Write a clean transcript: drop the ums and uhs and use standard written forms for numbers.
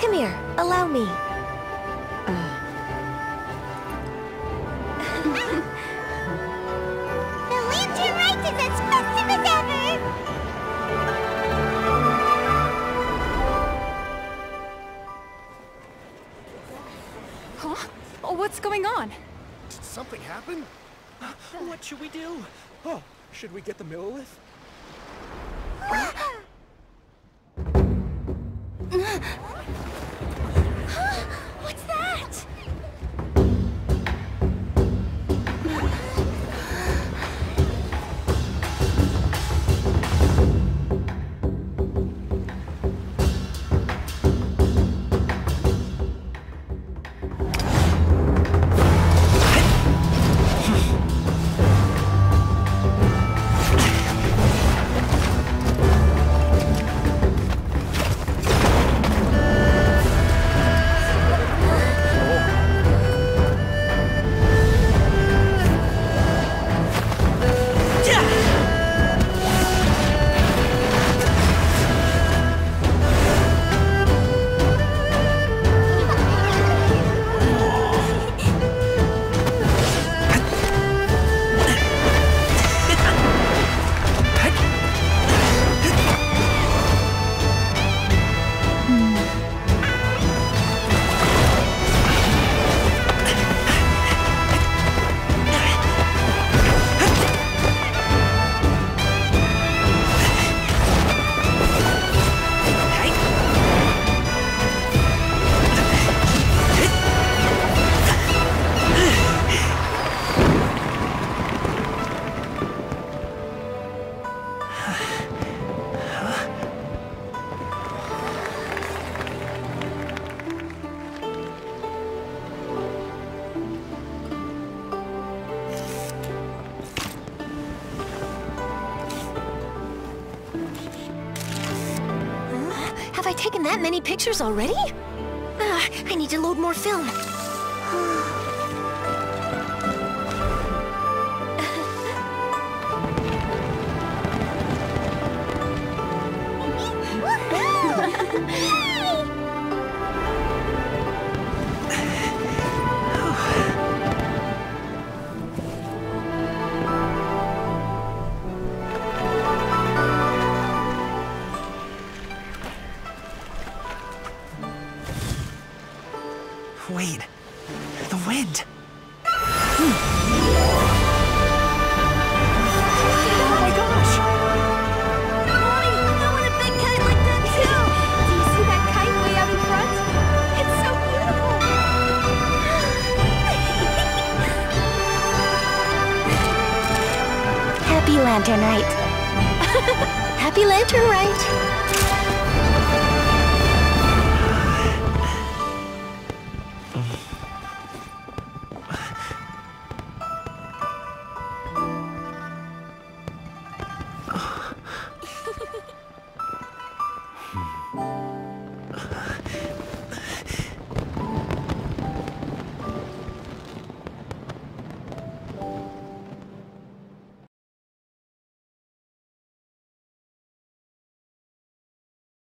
Come here. Allow me. The Lantern Rite is as festive as ever! Huh? Oh, what's going on? Did something happen? What should we do? Oh, should we get the millilith? What's that? Have I taken that many pictures already? I need to load more film. Wait, the wind! Happy Lantern Rite! Happy Lantern Rite!